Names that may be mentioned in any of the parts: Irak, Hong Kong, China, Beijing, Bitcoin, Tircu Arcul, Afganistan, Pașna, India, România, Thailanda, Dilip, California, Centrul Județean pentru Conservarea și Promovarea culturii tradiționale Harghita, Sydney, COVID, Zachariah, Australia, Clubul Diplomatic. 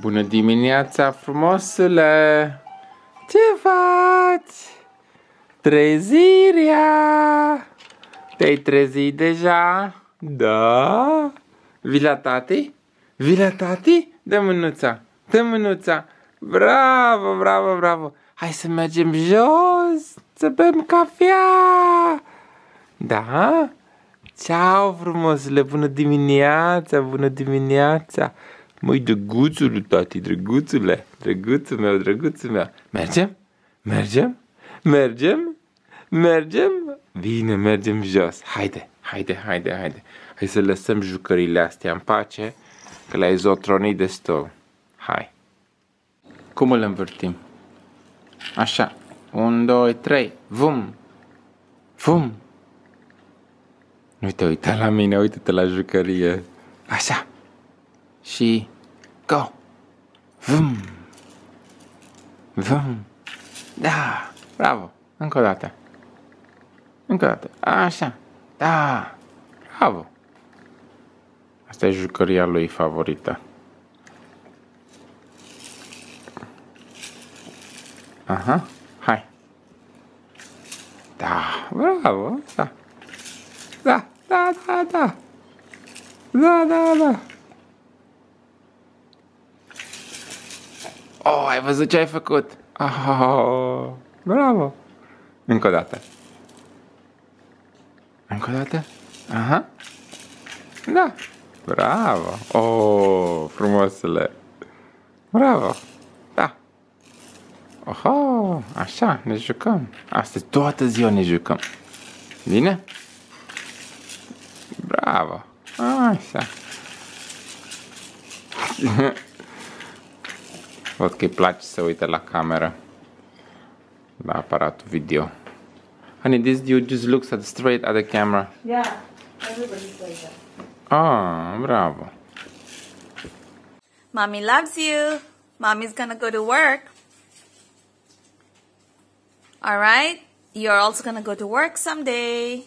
Bună dimineața, frumosule! Ce faci? Trezirea! Te-ai trezit deja? Da? Vii la tati? Vii la tati? Dă mânuța! Dă mânuța! Bravo, bravo, bravo! Hai să mergem jos! Să bem cafea! Da? Ceau, frumosule! Bună dimineața! Bună dimineața! Măi, drăguțul tati, drăguțule, drăguțul meu, drăguțul meu. Mergem? Mergem? Mergem? Mergem? Bine, mergem jos. Haide, haide, haide, haide. Hai să lăsăm jucările astea în pace, că le-ai zotronit destul. Hai. Cum îl învârtim? Așa. 1, 2, 3. Vum! Vum! Nu te uita la mine, uite-te la jucărie. Așa. Și go! Vum! Vum! Da! Bravo! Încă o dată! Încă o dată! Așa! Da! Bravo! Asta e jucăria lui favorită. Aha! Hai! Da! Bravo! Da! Da! Da! Da! Da! Da! Da! Da! Oh, ai văzut ce ai făcut? Oh, bravo! Încă o dată. Încă o dată? Aha. Da. Bravo! Oh, frumosule! Bravo! Da. Oh, așa, ne jucăm. Astăzi toată ziua ne jucăm. Bine? Bravo! Așa. Văd că îi place să uite la cameră, la aparatul video. Honey, you just looks at straight at the camera. Yeah, everybody's like that. Ah, bravo. Mommy loves you. Mommy's gonna go to work. All right, you're also gonna go to work someday.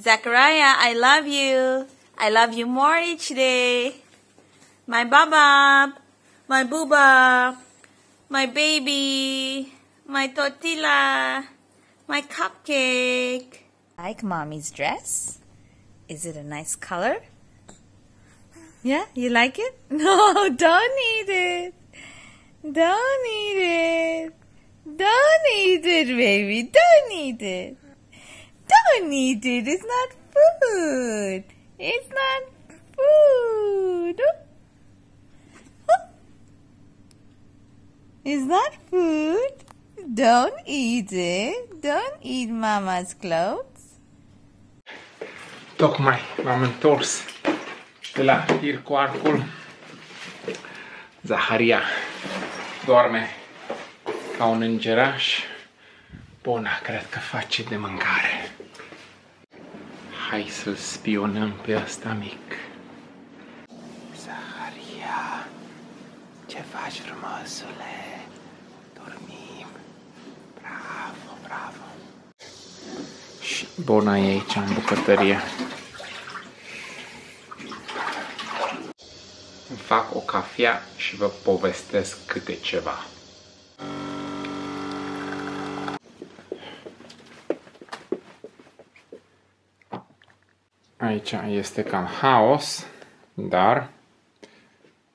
Zachariah, I love you. I love you more each day. My baba. My booba, my baby, my tortilla, my cupcake. Like mommy's dress? Is it a nice color? Yeah, you like it? No, don't eat it. Don't eat it. Don't eat it, baby. Don't eat it. Don't eat it. It's not food. It's not food. Is that food? Don't eat it. Don't eat mama's clothes. Tocmai m-am întors de la Tircu Arcul. Zachariah doarme ca un îngeraș. Bona, cred că face de mâncare. Hai să-l spionăm pe ăsta mic. Zachariah, ce faci, frumosule? Bona e aici în bucătărie. Îmi fac o cafea și vă povestesc câte ceva. Aici este cam haos,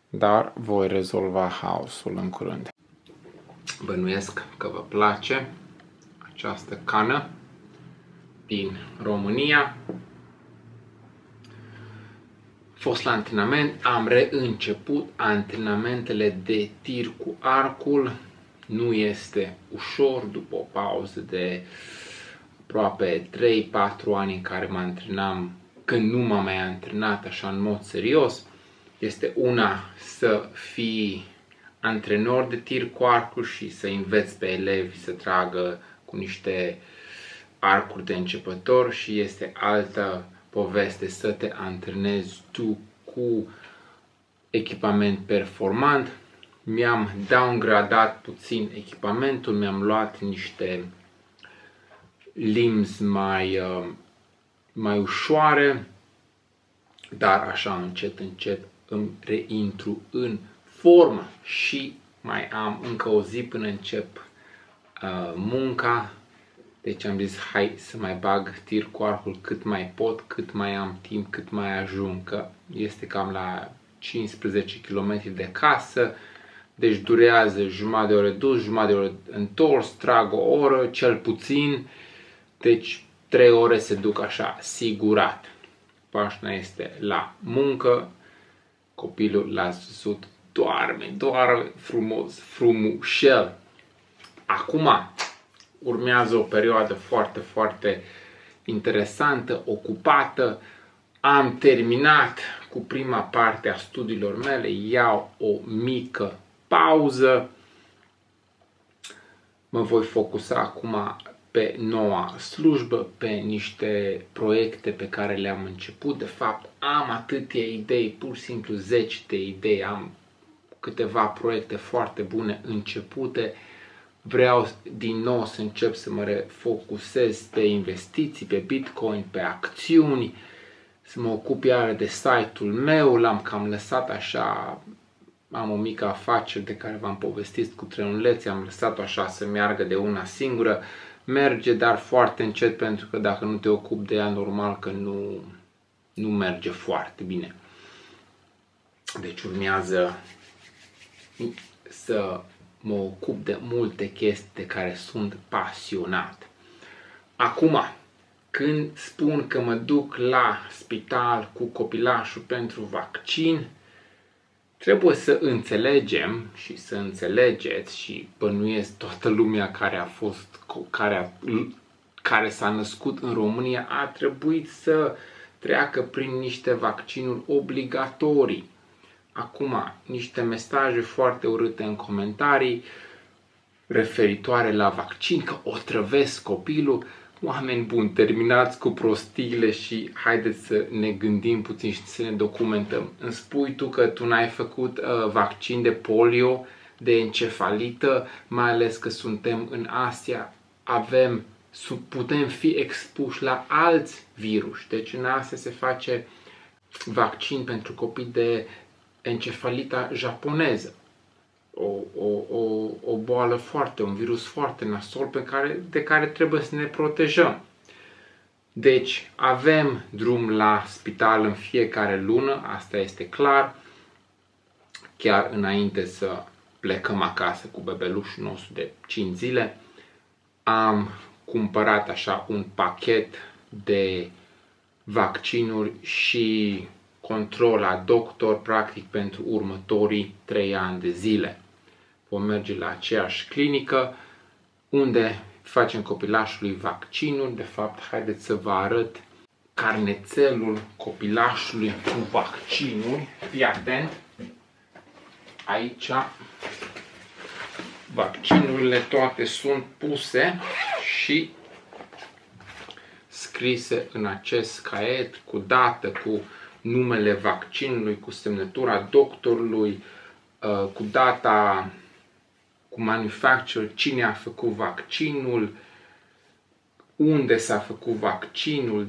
dar voi rezolva haosul în curând. Bănuiesc că vă place această cană din România. Fost la antrenament, am reînceput antrenamentele de tir cu arcul. Nu este ușor, după o pauză de aproape 3-4 ani în care mă antrenam, când nu m-am mai antrenat așa în mod serios. Este una să fii antrenor de tir cu arcul și să înveți pe elevi să tragă cu niște arcuri de începător, și este altă poveste să te antrenezi tu cu echipament performant. Mi-am downgradat puțin echipamentul, mi-am luat niște limbs mai ușoare, dar așa încet, încet îmi reintru în formă și mai am încă o zi până încep munca. Deci am zis, hai să mai bag Tircu Arcul cât mai pot, cât mai am timp, cât mai ajung, că este cam la 15 km de casă. Deci durează jumătate de oră dus, jumătate de oră întors, trag o oră, cel puțin. Deci 3 ore se duc așa, sigurat. Pașna este la muncă, copilul la susut doarme, doarme frumos, frumușel. Acum urmează o perioadă foarte, foarte interesantă, ocupată. Am terminat cu prima parte a studiilor mele, iau o mică pauză. Mă voi focusa acum pe noua slujbă, pe niște proiecte pe care le-am început. De fapt, am atâtea idei, pur și simplu zeci de idei. Am câteva proiecte foarte bune începute. Vreau din nou să încep să mă refocusez pe investiții, pe Bitcoin, pe acțiuni, să mă ocup iară de site-ul meu. L-am cam lăsat așa, am o mică afacere de care v-am povestit cu trenulețe, am lăsat-o așa să meargă de una singură. Merge, dar foarte încet, pentru că dacă nu te ocupi de ea, normal că nu merge foarte bine. Deci urmează să mă ocup de multe chestii de care sunt pasionat. Acum, când spun că mă duc la spital cu copilașul pentru vaccin, trebuie să înțelegem și să înțelegeți, și bănuiesc toată lumea care s-a născut în România a trebuit să treacă prin niște vaccinuri obligatorii. Acum, niște mesaje foarte urâte în comentarii referitoare la vaccin, că otrăvesc copilul. Oameni buni, terminați cu prostiile și haideți să ne gândim puțin și să ne documentăm. Îmi spui tu că tu n-ai făcut vaccin de polio, de encefalită, mai ales că suntem în Asia, putem fi expuși la alți virus. Deci în Asia se face vaccin pentru copii de encefalita japoneză. O boală foarte, un virus foarte nasol de care trebuie să ne protejăm. Deci avem drum la spital în fiecare lună, asta este clar, chiar înainte să plecăm acasă cu bebelușul nostru de 5 zile. Am cumpărat așa un pachet de vaccinuri și control la doctor, practic, pentru următorii 3 ani de zile. Vom merge la aceeași clinică unde facem copilașului vaccinul. De fapt, haideți să vă arăt carnețelul copilașului cu vaccinul. Fii atent! Aici vaccinurile toate sunt puse și scrise în acest caiet cu dată, cu numele vaccinului, cu semnătura doctorului, cu data, cu manufacturer, cine a făcut vaccinul, unde s-a făcut vaccinul,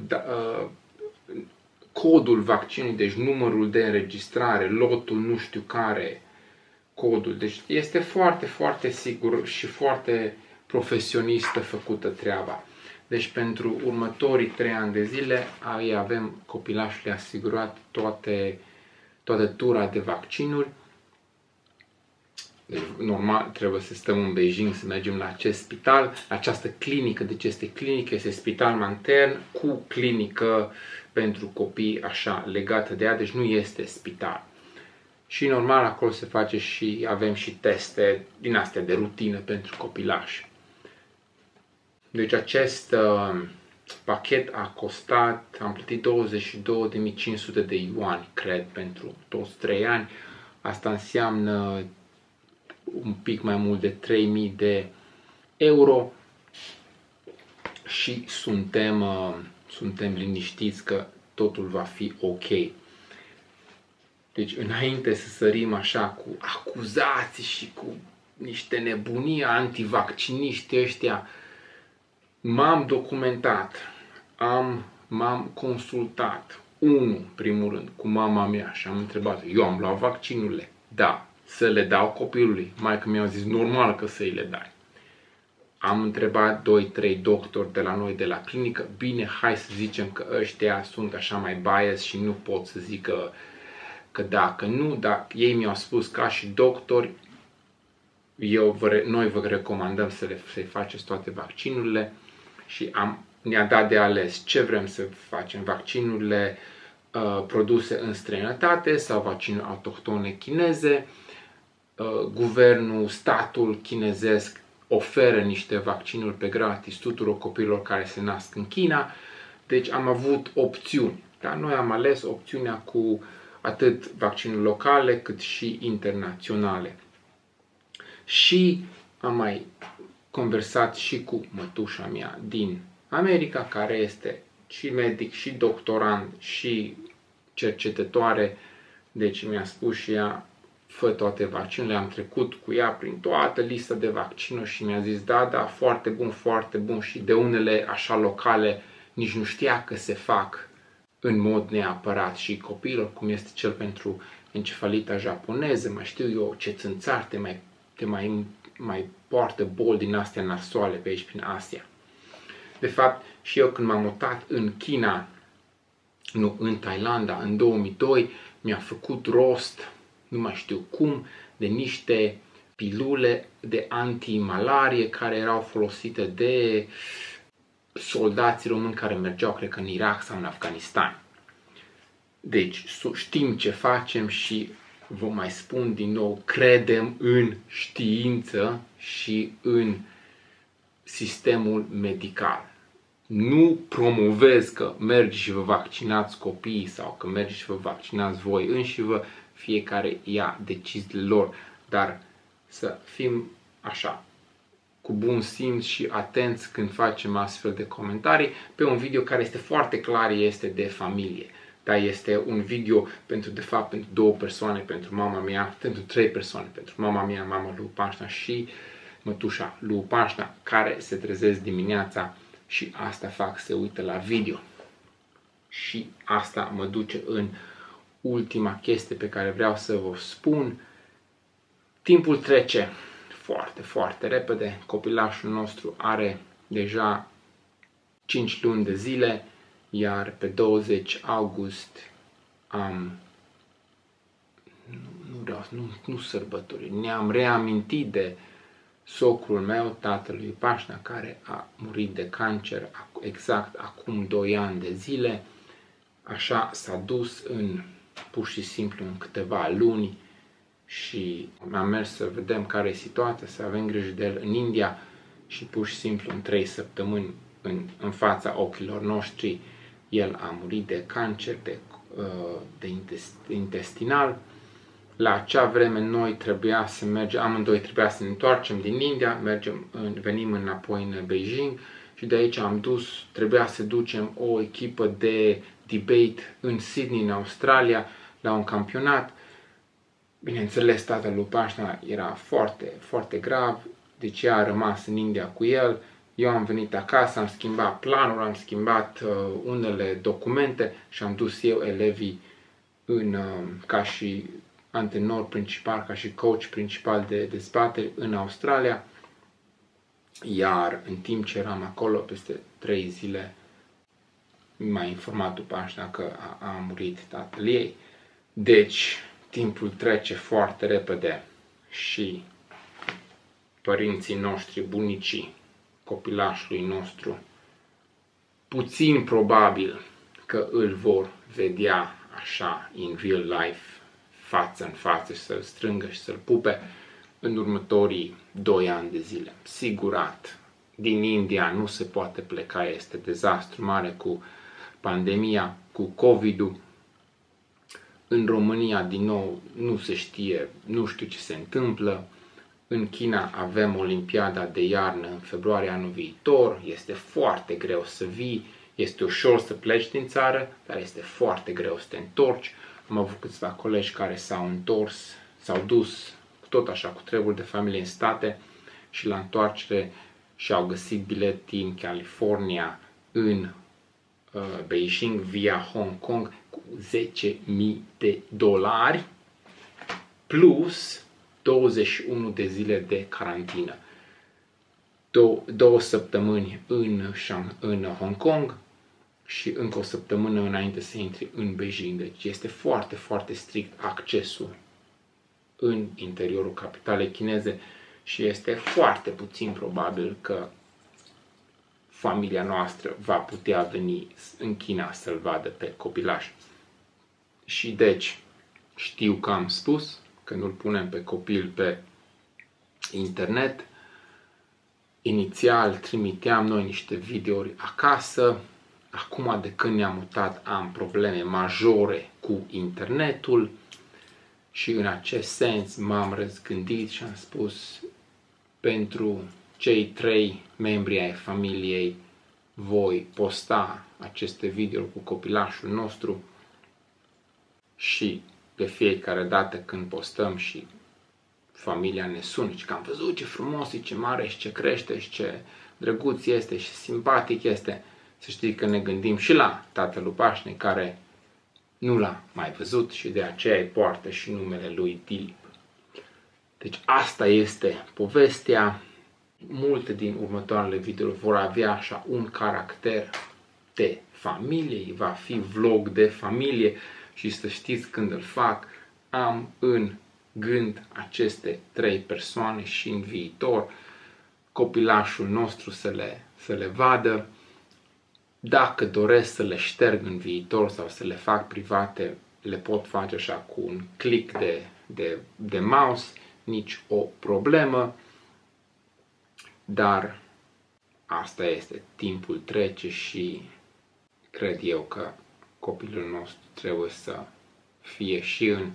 codul vaccinului, deci numărul de înregistrare, lotul nu știu care, codul. Deci este foarte, foarte sigur și foarte profesionistă făcută treaba. Deci pentru următorii 3 ani de zile avem copilașului asigurat toată tura de vaccinuri. Deci, normal, trebuie să stăm în Beijing, să mergem la acest spital, această clinică. Deci este clinică, este spital matern cu clinică pentru copii așa legată de ea, deci nu este spital. Și normal acolo se face și avem și teste din astea de rutină pentru copilași. Deci acest pachet a costat, am plătit 22.500 de yuani, cred, pentru toți 3 ani. Asta înseamnă un pic mai mult de 3.000 de euro și suntem liniștiți că totul va fi ok. Deci înainte să sărim așa cu acuzații și cu niște nebunii antivacciniști ăștia, m-am documentat, m-am consultat, 1, primul rând, cu mama mea și am întrebat, eu am luat vaccinurile, da, să le dau copilului. Maica mi-a zis, normal că să-i le dai. Am întrebat 2-3 doctori de la noi, de la clinică, bine, hai să zicem că ăștia sunt așa mai bias și nu pot să zic că da, că nu, dar ei mi-au spus ca și doctori, noi vă recomandăm să-i faceți toate vaccinurile și ne-a dat de ales ce vrem să facem, vaccinurile produse în străinătate sau vaccinuri autohtone chineze. Guvernul, statul chinezesc oferă niște vaccinuri pe gratis tuturor copiilor care se nasc în China. Deci am avut opțiuni, dar noi am ales opțiunea cu atât vaccinuri locale cât și internaționale. Și am mai conversat și cu mătușa mea din America, care este și medic, și doctorand, și cercetătoare. Deci mi-a spus și ea, fă toate vaccinurile. Am trecut cu ea prin toată lista de vaccinuri și mi-a zis, da, da, foarte bun, foarte bun. Și de unele așa locale nici nu știa că se fac în mod neapărat și copiilor, cum este cel pentru encefalita japoneză, mai știu eu ce țânțar te mai poartă boli din astea nasoale pe aici, prin Asia. De fapt, și eu când m-am mutat în China, nu, în Thailanda, în 2002, mi-a făcut rost, nu mai știu cum, de niște pilule de antimalarie care erau folosite de soldații români care mergeau, cred că în Irak sau în Afganistan. Deci, știm ce facem și vă mai spun din nou, credem în știință și în sistemul medical. Nu promovez că mergi și vă vaccinați copiii sau că mergi și vă vaccinați voi înși vă, fiecare ia deciziile lor, dar să fim așa, cu bun simț și atenți când facem astfel de comentarii pe un video care este foarte clar, este de familie. Dar este un video pentru, de fapt, pentru 2 persoane, pentru mama mea, pentru 3 persoane, pentru mama mea, mama lui Pașna și mătușa lui Pașna, care se trezesc dimineața și asta fac, se uită la video. Și asta mă duce în ultima chestie pe care vreau să vă spun. Timpul trece foarte, foarte repede. Copilașul nostru are deja 5 luni de zile, iar pe 20 august am... Nu sărbători, ne-am reamintit de socrul meu, tatălui Pașna, care a murit de cancer exact acum 2 ani de zile. Așa s-a dus în, pur și simplu, în câteva luni și am mers să vedem care e situația, să avem grijă de el în India și pur și simplu în 3 săptămâni în fața ochilor noștri el a murit de cancer de intestinal. La acea vreme noi trebuia să mergem, amândoi trebuia să ne întoarcem din India, venim înapoi în Beijing și de aici trebuia să ducem o echipă de debate în Sydney, în Australia, la un campionat. Bineînțeles, tatăl lui Pașna era foarte, foarte grav, deci ea a rămas în India cu el. Eu am venit acasă, am schimbat planul, am schimbat unele documente și am dus eu elevii ca și antrenor principal, ca și coach principal de dezbateri în Australia. Iar în timp ce eram acolo, peste 3 zile, m-a informat după Pașna că a murit tatăl ei. Deci, timpul trece foarte repede și părinții noștri, bunicii copilașului nostru, puțin probabil că îl vor vedea așa, in real life, față în față, și să-l strângă și să-l pupe în următorii 2 ani de zile. Sigurat, din India nu se poate pleca, este dezastru mare cu pandemia, cu COVID-ul. În România, din nou, nu se știe, nu știu ce se întâmplă. În China avem Olimpiada de iarnă în februarie anul viitor, este foarte greu să vii, este ușor să pleci din țară, dar este foarte greu să te întorci. Am avut câțiva colegi care s-au întors, s-au dus tot așa cu treburi de familie în state și la întoarcere și-au găsit bilet în California, în Beijing, via Hong Kong, cu 10.000 de dolari plus 21 de zile de carantină. Două săptămâni în Hong Kong și încă o săptămână înainte să intri în Beijing. Deci este foarte, foarte strict accesul în interiorul capitalei chineze și este foarte puțin probabil că familia noastră va putea veni în China să-l vadă pe copilaș. Și deci, știu că am spus, când îl punem pe copil pe internet, inițial trimiteam noi niște videouri acasă. Acum, de când ne-am mutat, am probleme majore cu internetul și în acest sens m-am răzgândit și am spus, pentru cei 3 membri ai familiei voi posta aceste videouri cu copilașul nostru și de fiecare dată când postăm și familia ne sună și că am văzut ce frumos e, ce mare și ce crește și ce drăguț este și simpatic este. Să știi că ne gândim și la tatăl lui Pașne, care nu l-a mai văzut și de aceea îi poartă și numele lui Dilip. Deci asta este povestea. Multe din următoarele videouri vor avea așa un caracter de familie, va fi vlog de familie și să știți, când îl fac, am în gând aceste 3 persoane și în viitor copilașul nostru să le vadă. Dacă doresc să le șterg în viitor sau să le fac private, le pot face așa cu un click de mouse, nici o problemă. Dar asta este, timpul trece și cred eu că copilul nostru trebuie să fie și în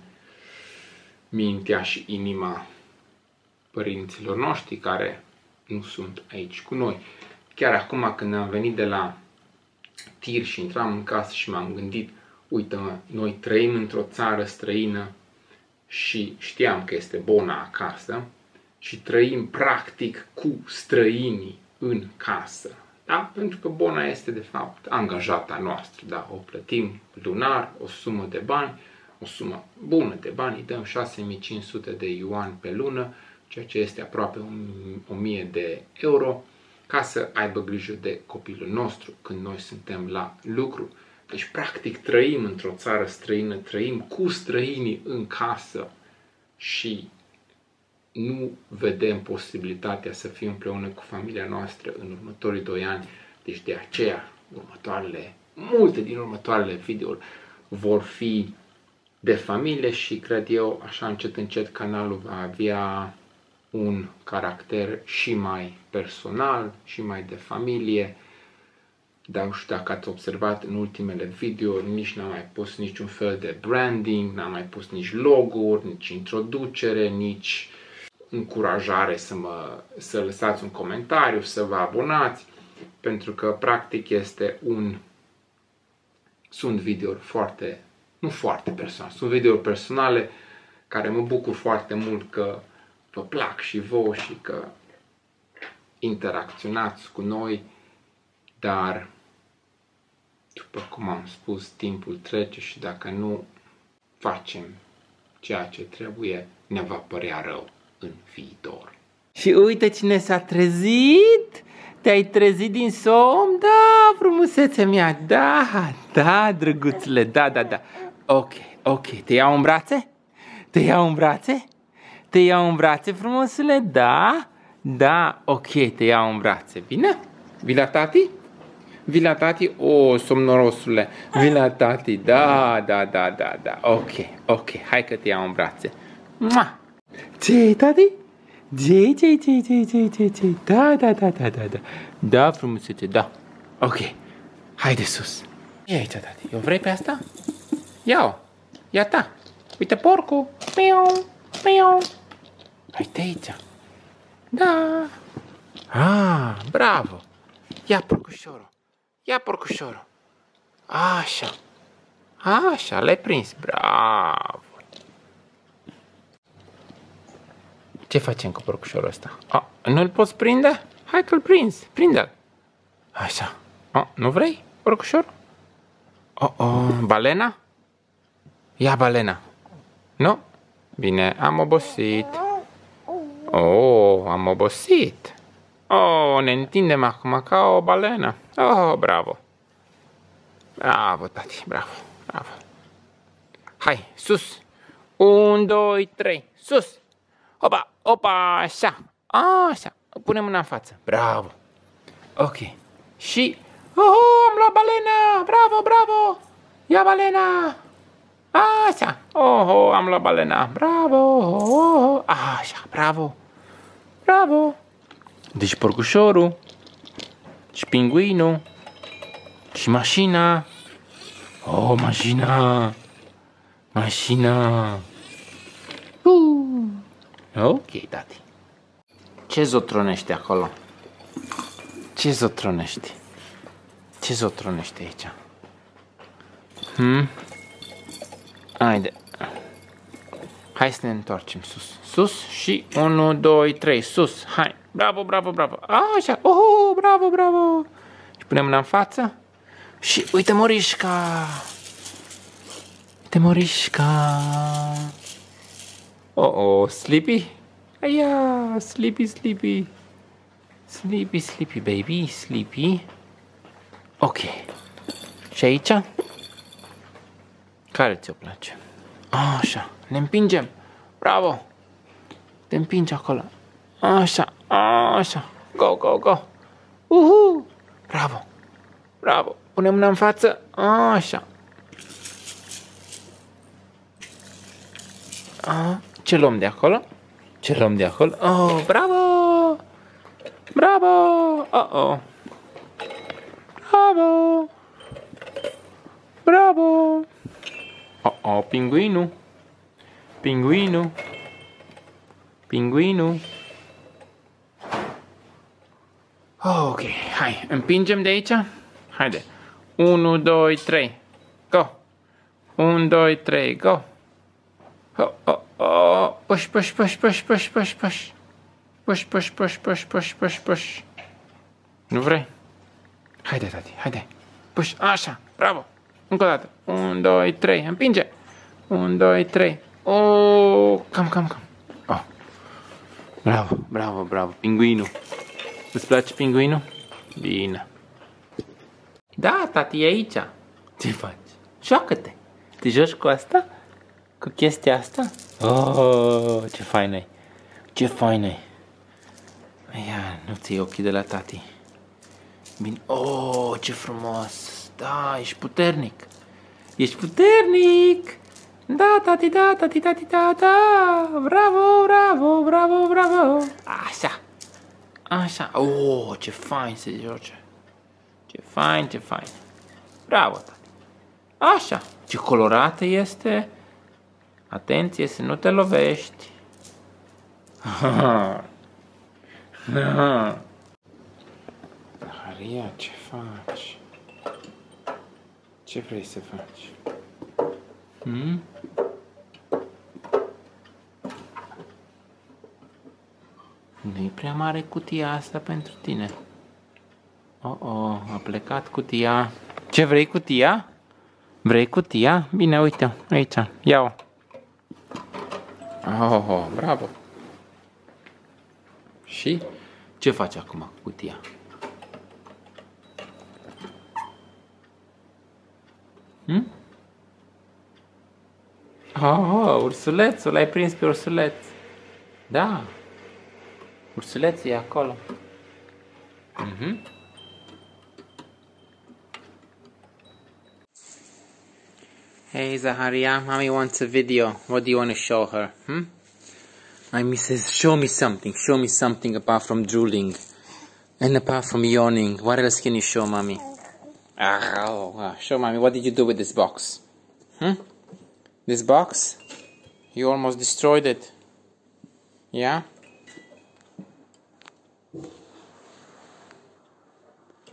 mintea și inima părinților noștri care nu sunt aici cu noi. Chiar acum, când am venit de la tir și intram în casă și m-am gândit, uite-mă, noi trăim într-o țară străină și știam că este bona acasă și trăim practic cu străinii în casă. Da? Pentru că bona este de fapt angajata noastră. Da? O plătim lunar, o sumă de bani, o sumă bună de bani, îi dăm 6500 de yuan pe lună, ceea ce este aproape 1000 de euro, ca să aibă grijă de copilul nostru când noi suntem la lucru. Deci practic trăim într-o țară străină, trăim cu străinii în casă și nu vedem posibilitatea să fim împreună cu familia noastră în următorii 2 ani. Deci de aceea multe din următoarele videouri vor fi de familie și cred eu așa încet încet canalul va avea un caracter și mai personal și mai de familie. Dar nu știu dacă ați observat, în ultimele videouri nici n-am mai pus niciun fel de branding, n-am mai pus nici logo-uri, nici introducere, nici încurajare să lăsați un comentariu, să vă abonați, pentru că practic sunt videouri foarte, nu foarte personale, sunt videouri personale care mă bucur foarte mult că vă plac și vouă și că interacționați cu noi, dar după cum am spus, timpul trece și dacă nu facem ceea ce trebuie, ne va părea rău în viitor. Și uite cine s-a trezit! Te-ai trezit din somn? Da, frumusețea mea! Da, da, drăguțule, da, da, da. Ok, ok, te iau în brațe? Te iau în brațe? Te iau în brațe, frumosule? Da, da, ok, te iau în brațe. Bine? Vii la tati? Vii la tati? O, somnorosule, vii la tati, da, da, da, da, da, ok, ok, hai că te iau în brațe. Mua! Ce-i, tati? Ce-i, ce-i, ce-i, ce-i, ce-i, ce-i, ce-i, da, da, da, da, da, da, da, frumusețe, da, ok, hai de sus. Ia aici, tati, eu vrei pe asta? Ia-o, ia ta, uite porcul, piu, piu, uite aici, da. Ah, bravo! Ia porcușorul! Ia porcușorul! Așa! Așa, l-ai prins! Bravo! Ce facem cu porcușorul ăsta? Nu-l poți prinde? Hai că-l prinzi! Prinde-l! Așa! Nu vrei porcușorul? Balena? Ia balena. Nu? Bine, am obosit. Oh, am obosit. Oh, ne întindem acum ca o balenă. Oh, bravo. Bravo, tati, bravo, bravo. Hai, sus. 1, 2, 3, sus. Opa, opa, așa. Așa, punem mâna în față. Bravo. Ok. Și, oh, am luat balena. Bravo, bravo. Ia balena. Așa. Oh, oh, am luat balena. Bravo. Oh, oh. Așa, bravo. Bravo. Deci porcușorul și pinguinul și mașina. Oh, mașina. Mașina. Ok, tati. Ce zotronește acolo? Ce zotronește? Ce zotronește aici? Haide. Hai să ne întoarcem sus. Sus și 1, 2, 3, sus. Hai. Bravo, bravo, bravo. Așa. Oh, bravo, bravo. Și punem mâna în față. Și uite morișca. Uite morișca. Oh, oh, sleepy? Aia, sleepy, sleepy. Sleepy, sleepy, baby, sleepy. Ok. Și aici? Care ți-o place? Așa, ne împingem. Bravo. Te împingi acolo. Așa, așa. Go, go, go. Uhu. Bravo. Bravo. Punem mâna în față. Așa. Ce luăm de acolo? Ce luăm de acolo? Oh, bravo. Bravo. Oh, oh. Bravo. Bravo. Oh, oh, pinguinul. Pinguinul. Pinguinul. Oh, ok, hai, împingem de aici. Haide. 1, 2, 3, go. 1, 2, 3, go. Oh, oh, oh. Push, push, push, push, push, push, push. Push, push, push, push, push, push, push. Nu vrei? Haide, tati, haide. Push, așa, bravo. Încă o dată. 1, 2, 3, împinge. 1, 2, 3. Oh, cam, cam, cam. Oh. Bravo, bravo, bravo. Pinguinul. Îți place pinguinul? Bine. Da, tati, e aici. Ce faci? Joacă-te. Te joci cu asta? Cu chestia asta? Oh, ce faină e. Ce faină e. Ia, nu ți iei ochii de la tati. Bine. Oh, ce frumos. Da, ești puternic. Ești puternic. Da, tati, da, tati, tati, da, da. Bravo, bravo, bravo, bravo. Așa. Așa. Oh, ce fain se joace. Ce fain, ce fain. Bravo, tati. Așa. Ce colorată este. Atenție să nu te lovești. Zachariah, ce faci? Ce vrei să faci? Hmm? Nu-i prea mare cutia asta pentru tine. Oh, oh, a plecat cutia. Ce vrei cutia? Vrei cutia? Bine, uite, aici, ia-o. Oh, oh, bravo. Și ce faci acum cu cutia? Hmm? Oh, ursulețul, l-ai prins pe ursuleț. Da. Ursulețul e acolo. Hey, Zachariah, mommy wants a video. What do you want to show her? Mommy says, show me something. Show me something apart from drooling. And apart from yawning. What else can you show, mommy? Oh, show mommy, what did you do with this box? This box, you almost destroyed it. Yeah?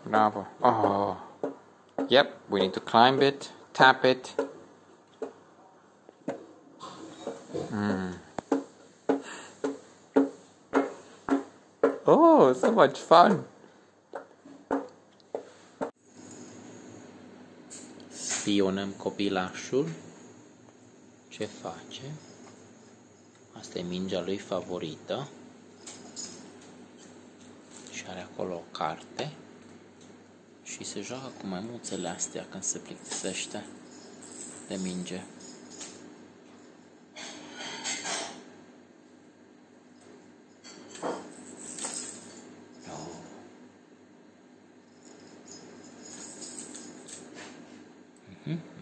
Bravo. Oh. Yep, we need to climb it, tap it. Oh, so much fun. Spionăm copilașul. ce face. Asta e mingea lui favorită și are acolo o carte și se joacă cu maimuțele astea când se plictisește de minge.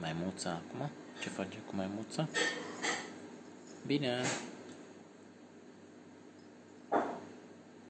Maimuța acum, ce face cu maimuța? Bine!